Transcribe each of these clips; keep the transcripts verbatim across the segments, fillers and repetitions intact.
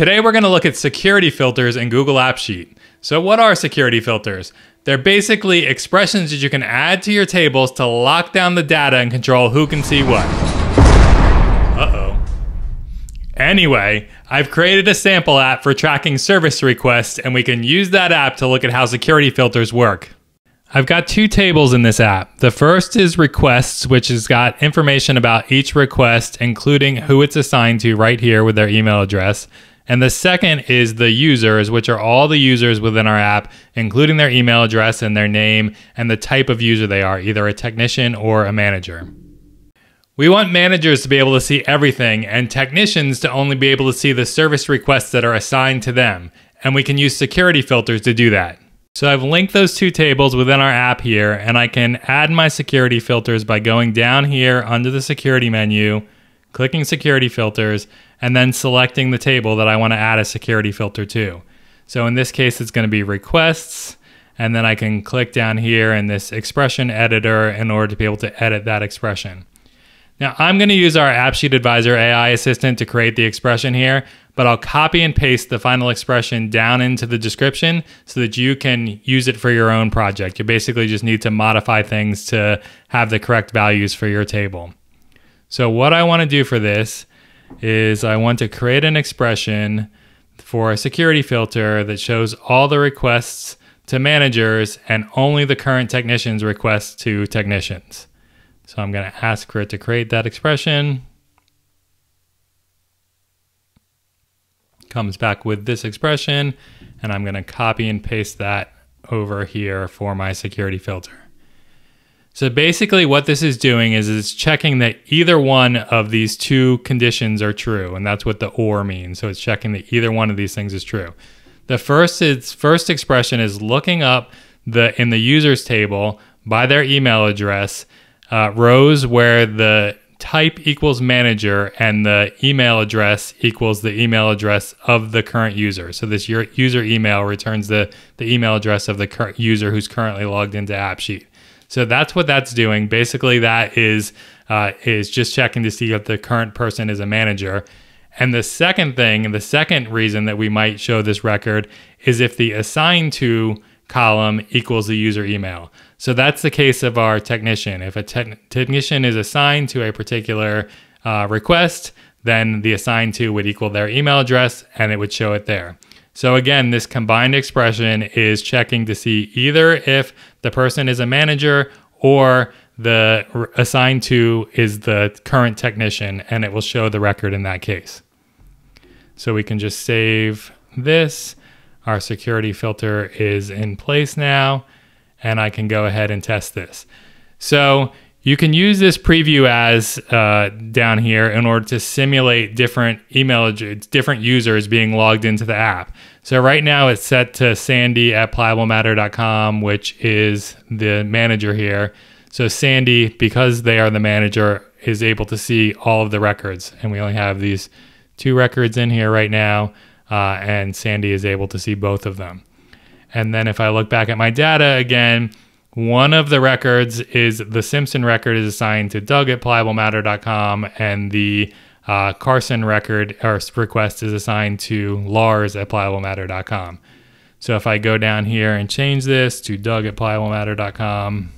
Today we're going to look at security filters in Google AppSheet. So what are security filters? They're basically expressions that you can add to your tables to lock down the data and control who can see what. Uh-oh. Anyway, I've created a sample app for tracking service requests, and we can use that app to look at how security filters work. I've got two tables in this app. The first is requests, which has got information about each request, including who it's assigned to right here with their email address. And the second is the users, which are all the users within our app, including their email address and their name and the type of user they are, either a technician or a manager. We want managers to be able to see everything and technicians to only be able to see the service requests that are assigned to them. And we can use security filters to do that. So I've linked those two tables within our app here, and I can add my security filters by going down here under the security menu, clicking security filters, and then selecting the table that I want to add a security filter to. So in this case, it's going to be requests, and then I can click down here in this expression editor in order to be able to edit that expression. Now I'm going to use our AppSheet Advisor A I Assistant to create the expression here, but I'll copy and paste the final expression down into the description so that you can use it for your own project. You basically just need to modify things to have the correct values for your table. So what I want to do for this is I want to create an expression for a security filter that shows all the requests to managers and only the current technicians' requests to technicians. So I'm going to ask for it to create that expression. Comes back with this expression, and I'm going to copy and paste that over here for my security filter. So basically what this is doing is it's checking that either one of these two conditions are true, and that's what the or means. So it's checking that either one of these things is true. The first, its first expression is looking up the in the users table by their email address, Uh, rows where the type equals manager and the email address equals the email address of the current user. So this user email returns the, the email address of the current user who's currently logged into AppSheet. So that's what that's doing. Basically, that is, uh, is just checking to see if the current person is a manager. And the second thing, and the second reason that we might show this record is if the assigned to column equals the user email. So that's the case of our technician. If a te- technician is assigned to a particular uh, request, then the assigned to would equal their email address and it would show it there. So again, this combined expression is checking to see either if the person is a manager or the assigned to is the current technician, and it will show the record in that case. So we can just save this. Our security filter is in place now, and I can go ahead and test this. So you can use this preview as uh, down here in order to simulate different email, different users being logged into the app. So right now it's set to Sandy at pliable matter dot com, which is the manager here. So Sandy, because they are the manager, is able to see all of the records. And we only have these two records in here right now. Uh, and Sandy is able to see both of them. And then if I look back at my data again, one of the records is the Simpson record is assigned to Doug at pliable matter dot com, and the uh, Carson record or request is assigned to Lars at pliable matter dot com. So if I go down here and change this to Doug at pliable matter dot com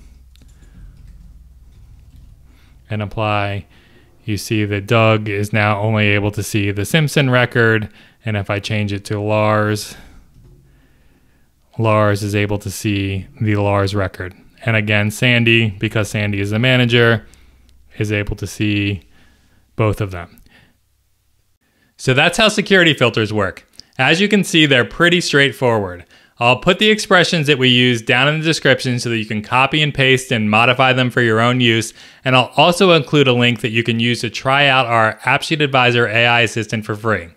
and apply, you see that Doug is now only able to see the Simpson record. And if I change it to Lars, Lars is able to see the Lars record. And again, Sandy, because Sandy is the manager, is able to see both of them. So that's how security filters work. As you can see, they're pretty straightforward. I'll put the expressions that we use down in the description so that you can copy and paste and modify them for your own use. And I'll also include a link that you can use to try out our AppSheet Advisor A I Assistant for free.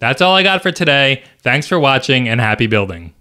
That's all I got for today. Thanks for watching and happy building.